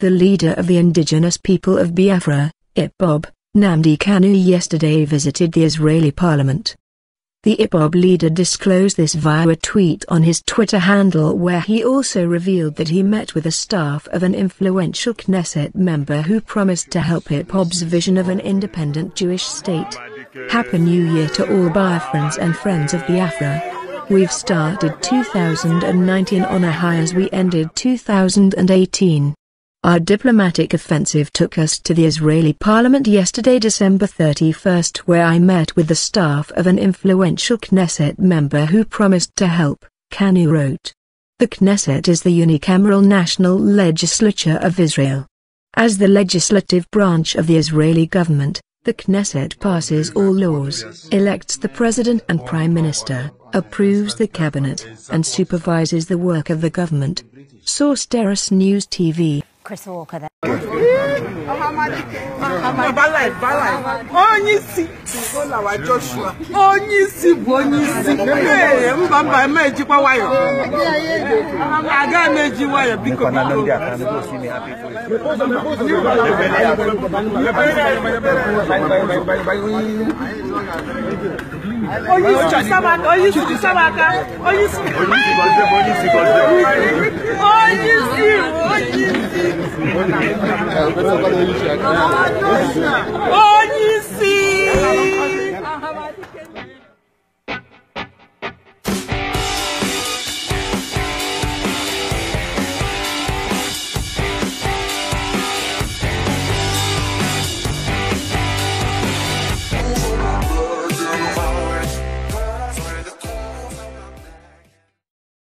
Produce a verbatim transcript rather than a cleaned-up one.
The leader of the indigenous people of Biafra, I P O B, Nnamdi Kanu, yesterday visited the Israeli parliament. The I P O B leader disclosed this via a tweet on his Twitter handle, where he also revealed that he met with the staff of an influential Knesset member who promised to help I P O B's vision of an independent Jewish state. Happy New Year to all Biafrans and friends of Biafra. We've started two thousand nineteen on a high as we ended two thousand eighteen. Our diplomatic offensive took us to the Israeli parliament yesterday, December thirty-first, where I met with the staff of an influential Knesset member who promised to help, Kanu wrote. The Knesset is the unicameral national legislature of Israel. As the legislative branch of the Israeli government, the Knesset passes all laws, elects the president and prime minister, approves the cabinet, and supervises the work of the government. Source: TERRACE News T V. Chris Walker there. Oh, you see!